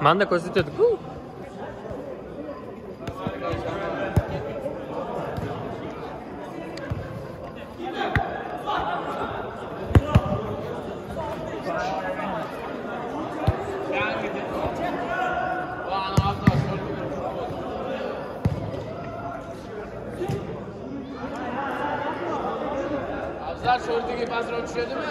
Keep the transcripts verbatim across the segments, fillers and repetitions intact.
Manda ko'zi tutdi-ku. Azar şördeki pazara düşürdü mü?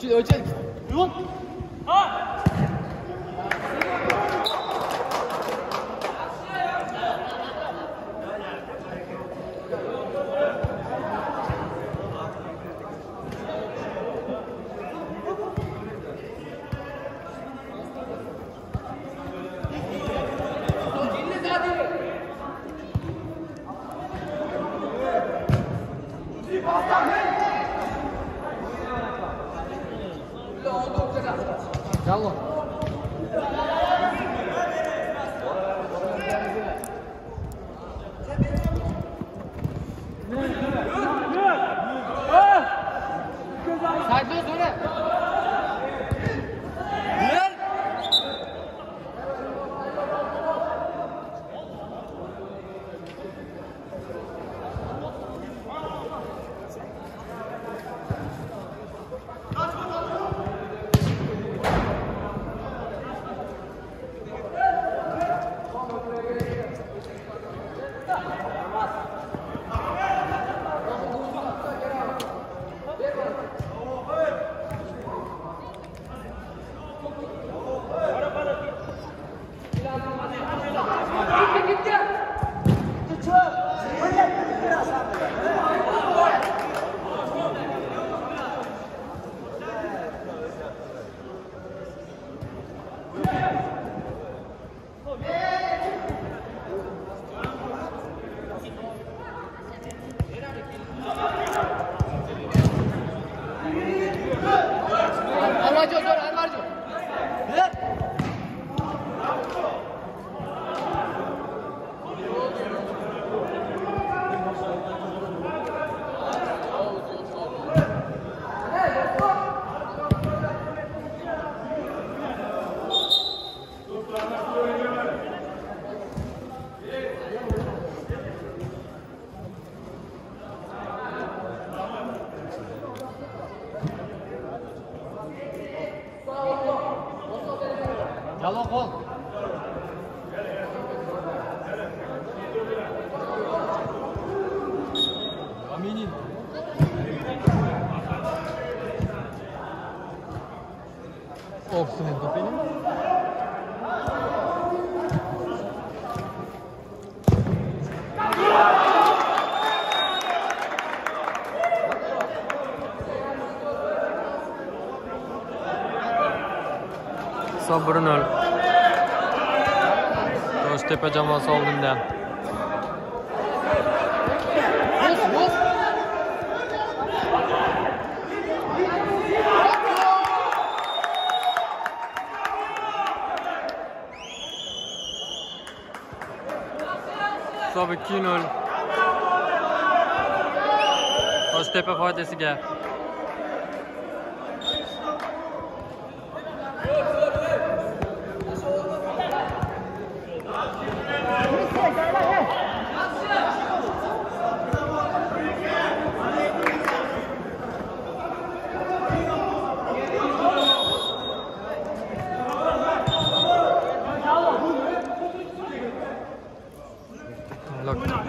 Öçek, öçek. Yok. Ha! bir nol. Toshtepa jamoasi oldinda. Hisob ikki nol. Toshtepa foydasiga. Thank you. Look. Hadi.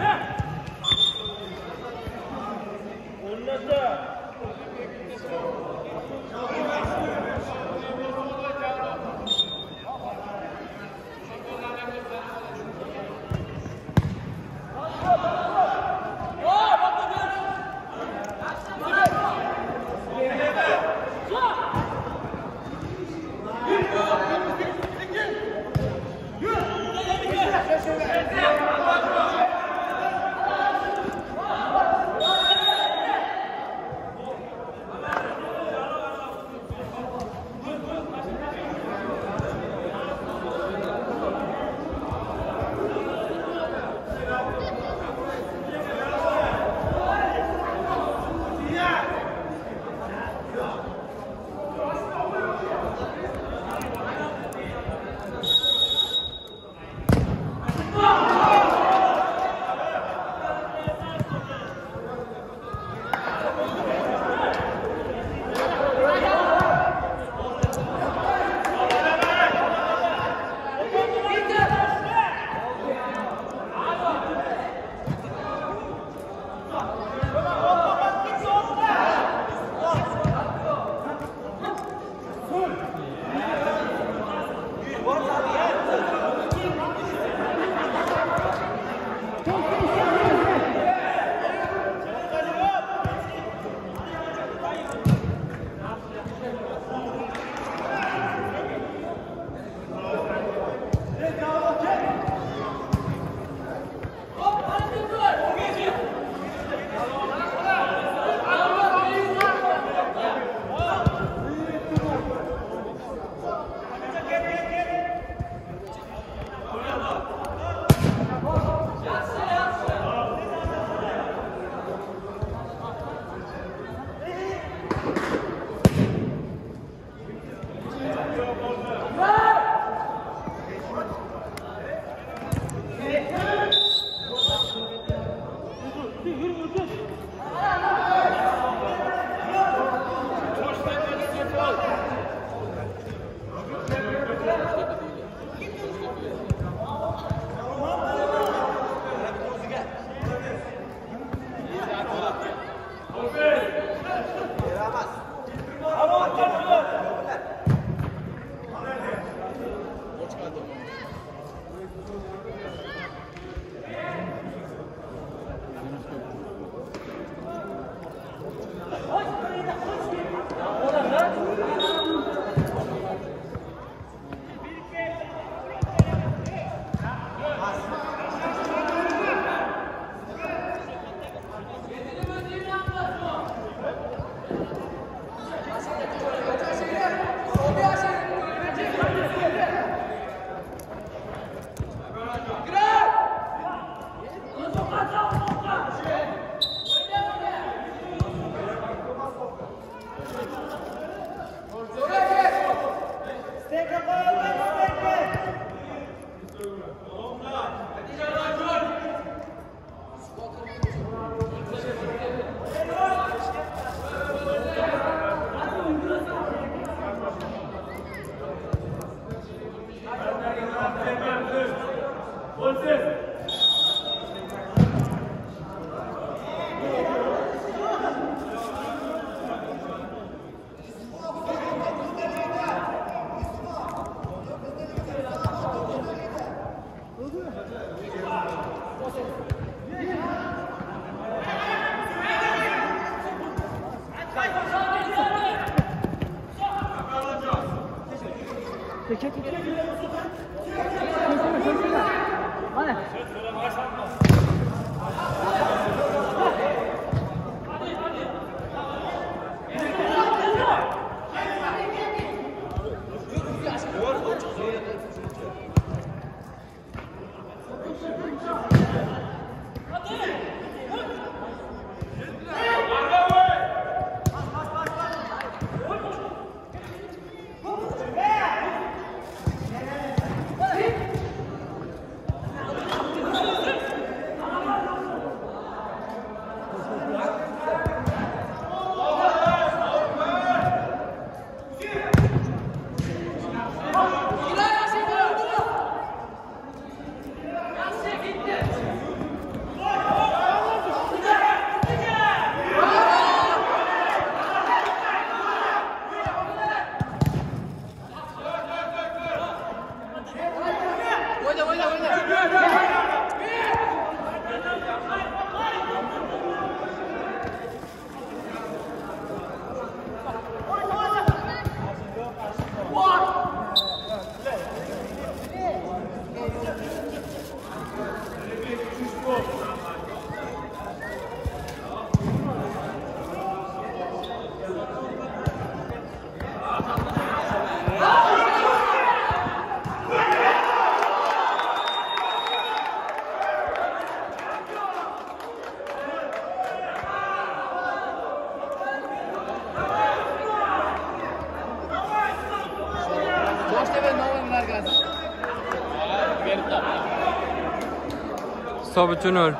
Sobutünür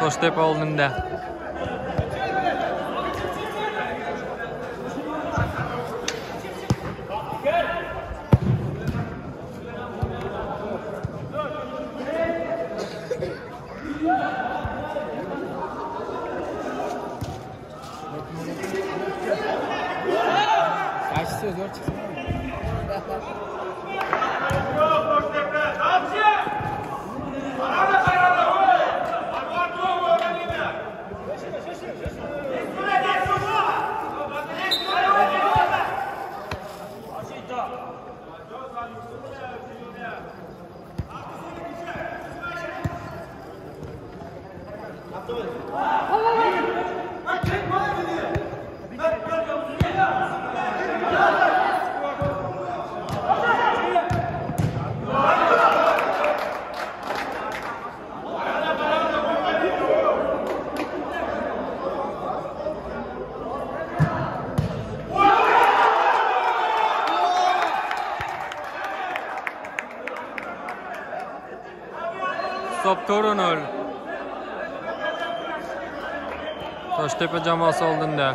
Toshtepa oldunda. Açsız zor çıksın. Toptorunul Toshtepa jamoasi oldinda.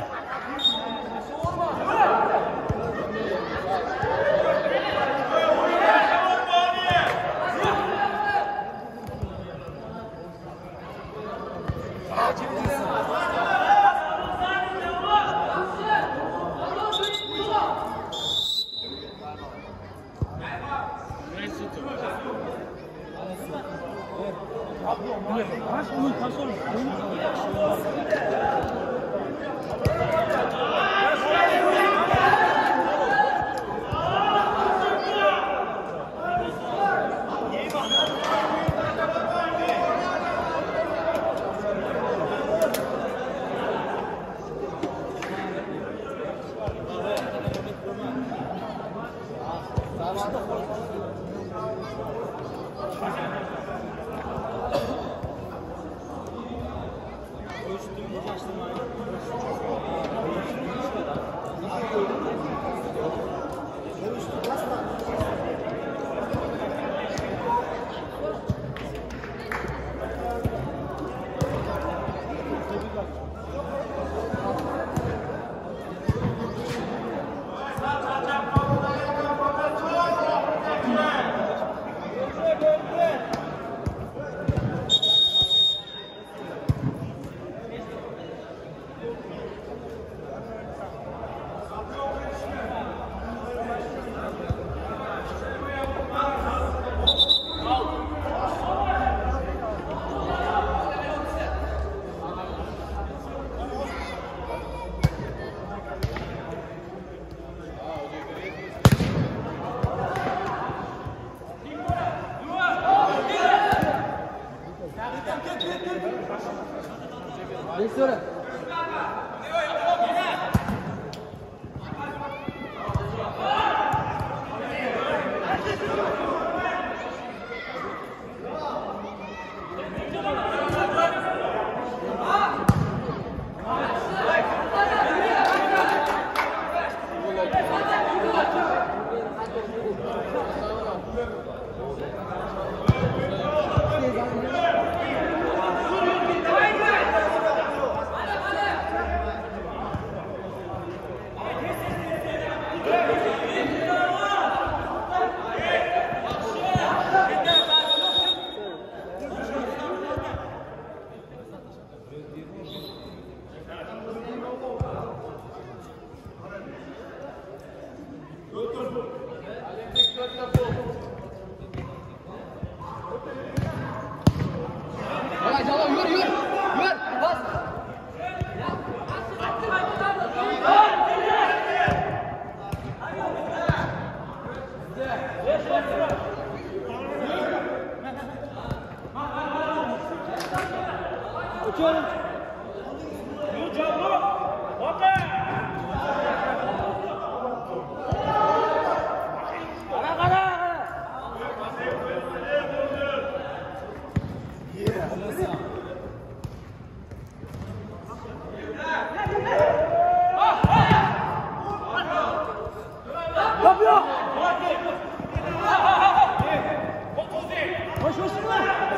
Koş koş koş.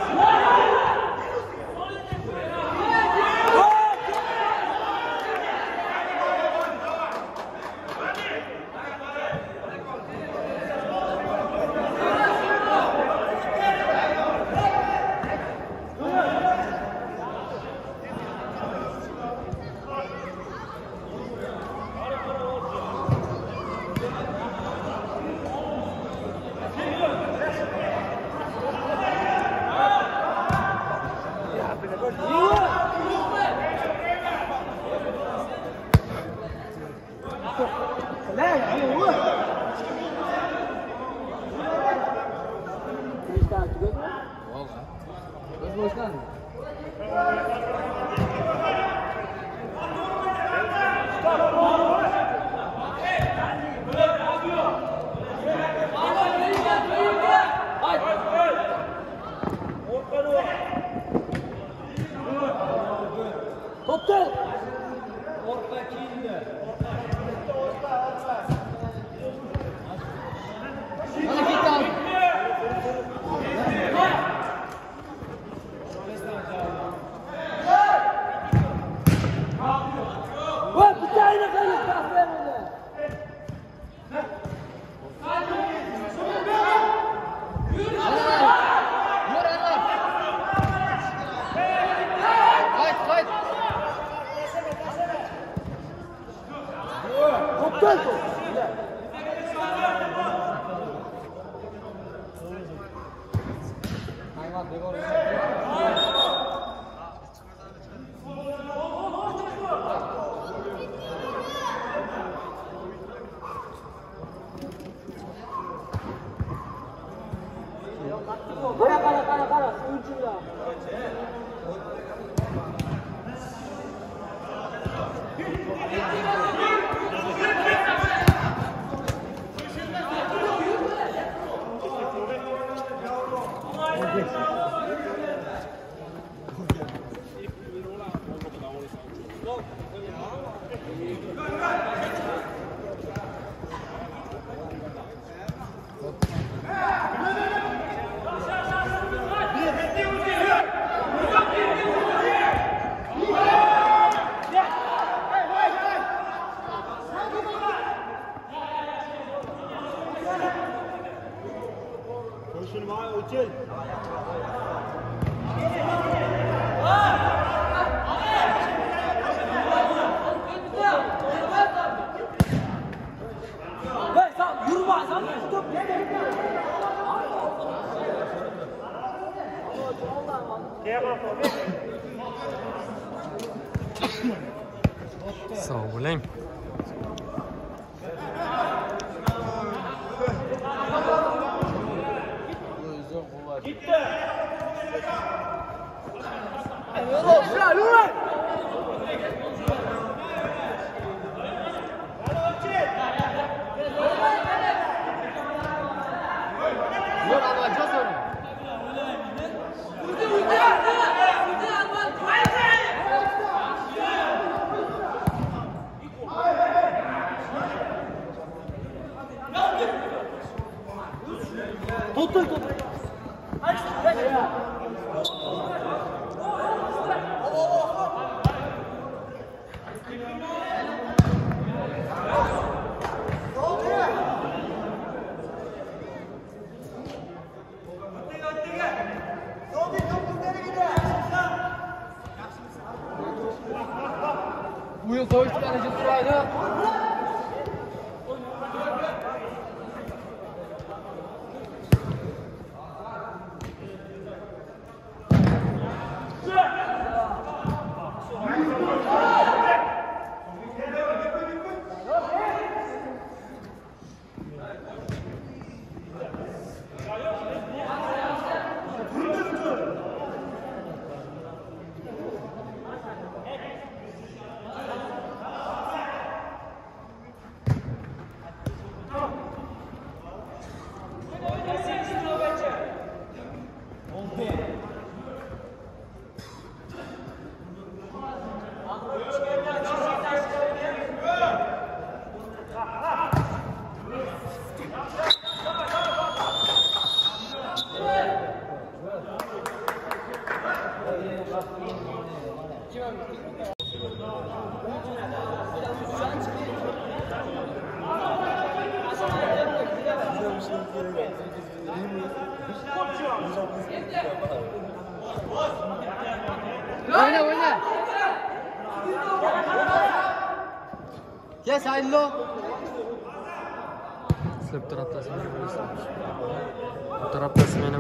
Bu tarafta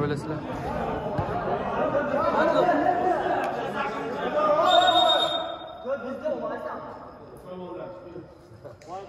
böyle silah.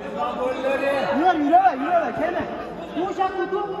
Yürü, yürü bak, yürü bak, hemen. Bu uşak tutu.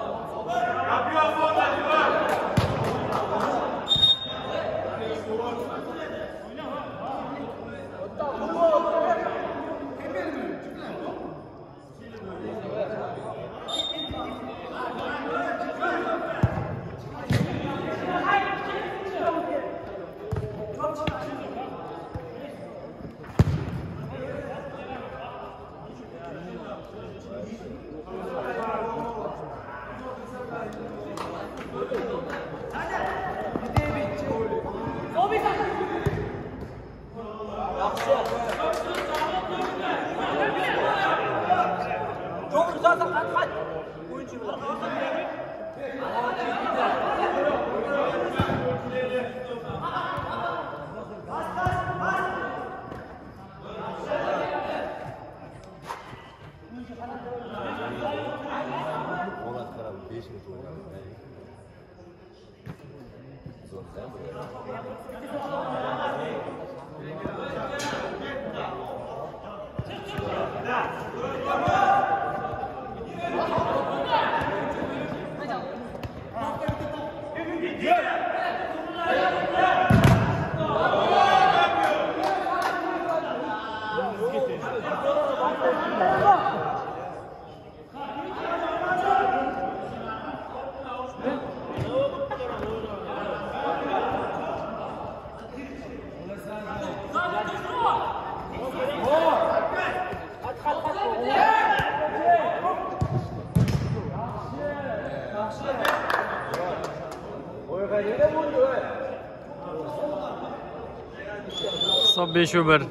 Beş öber.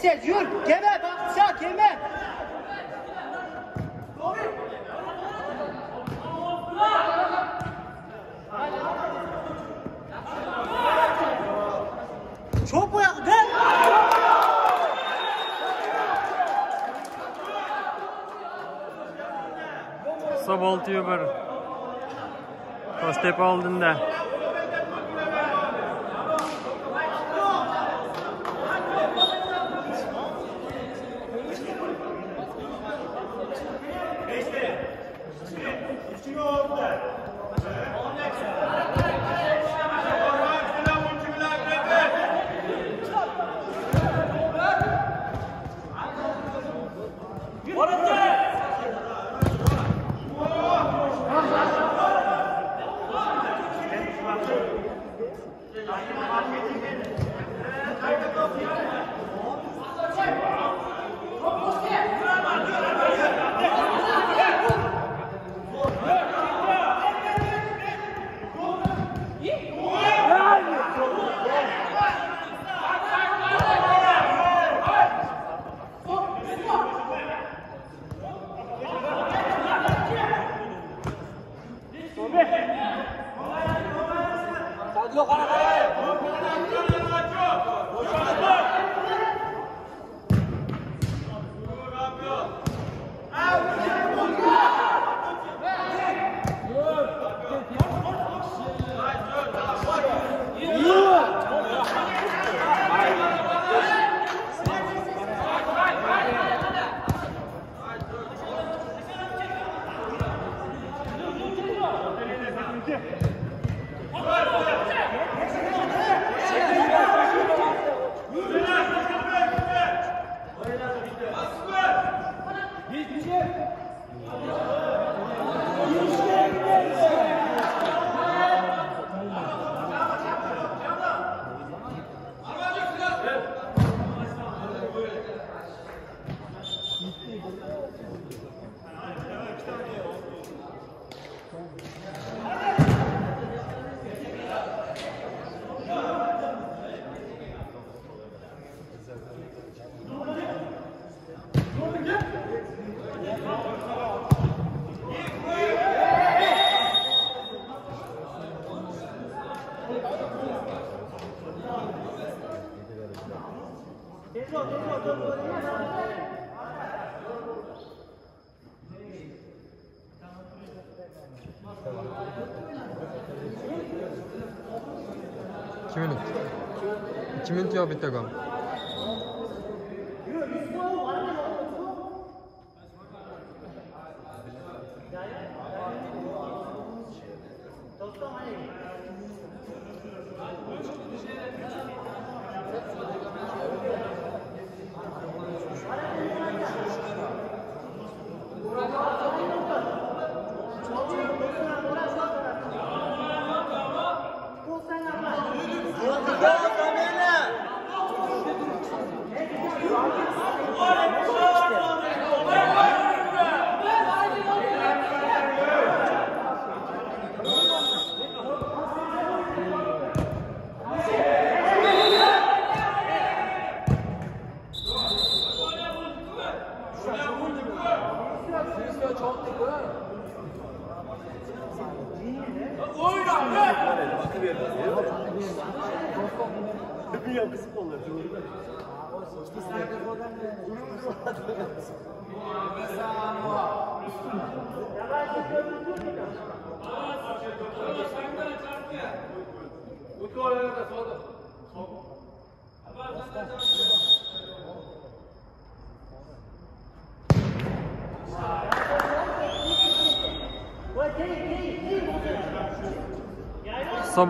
Keseceğiz. Yürü. Gebe bak. Sağ gebe. Çok mu yakın? Sabaltıyor böyle. Toshtepa aldığında. iki minut. iki minut ya bitti gam.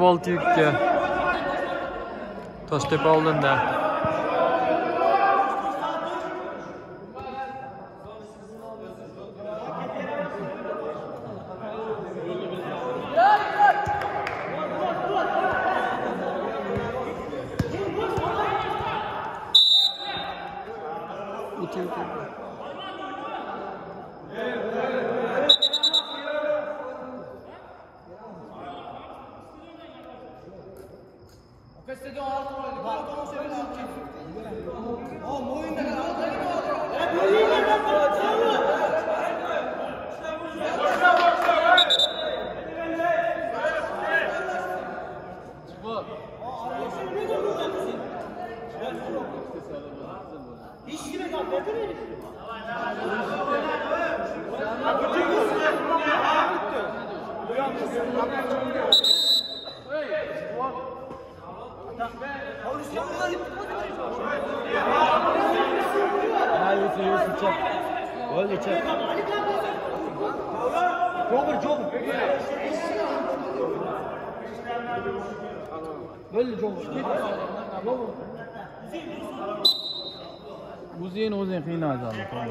Baltık'ta Toshtepa aldığında. Queste due altre, guarda, non si vede. Oh, Uzun uzun kıyına canlı.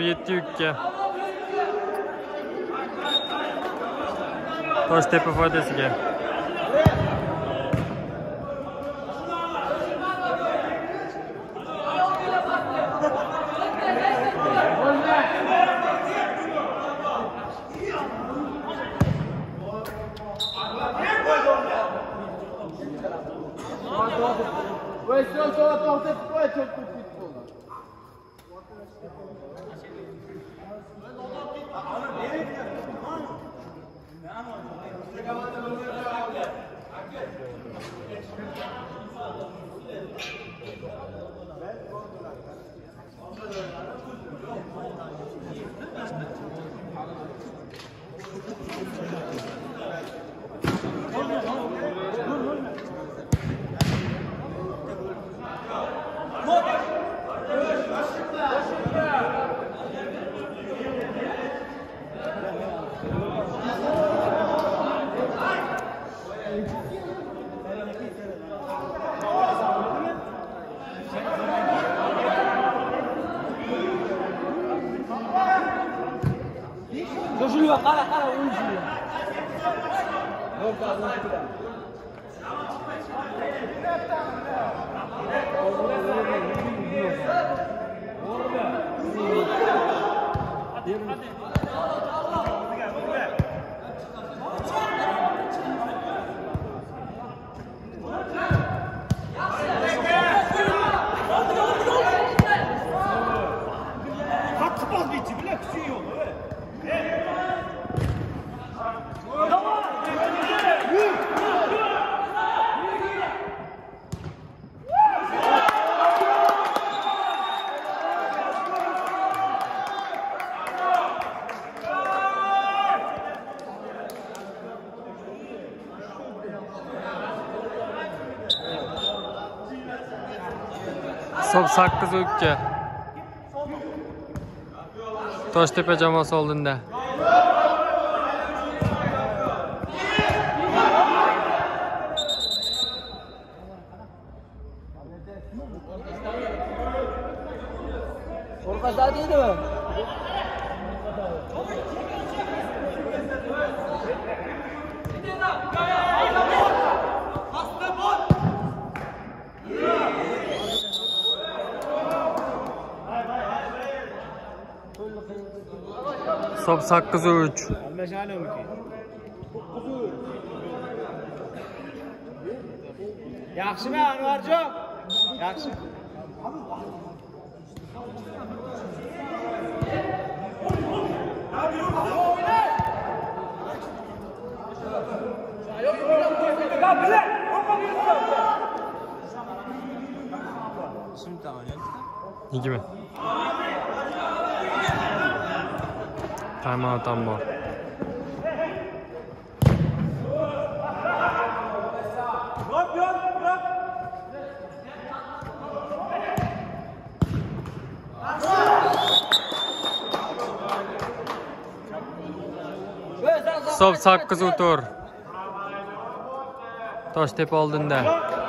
yedi üç Toshtepa foydasiga. sakkiz o'tga Toshtepa jamoasi oldinda. sakkiz uch Yaxshimi Anvarjon? Yaxshi. iki bin. Time out'tan bol. Sob sakkiz o'tur. Toshtepa oldinda.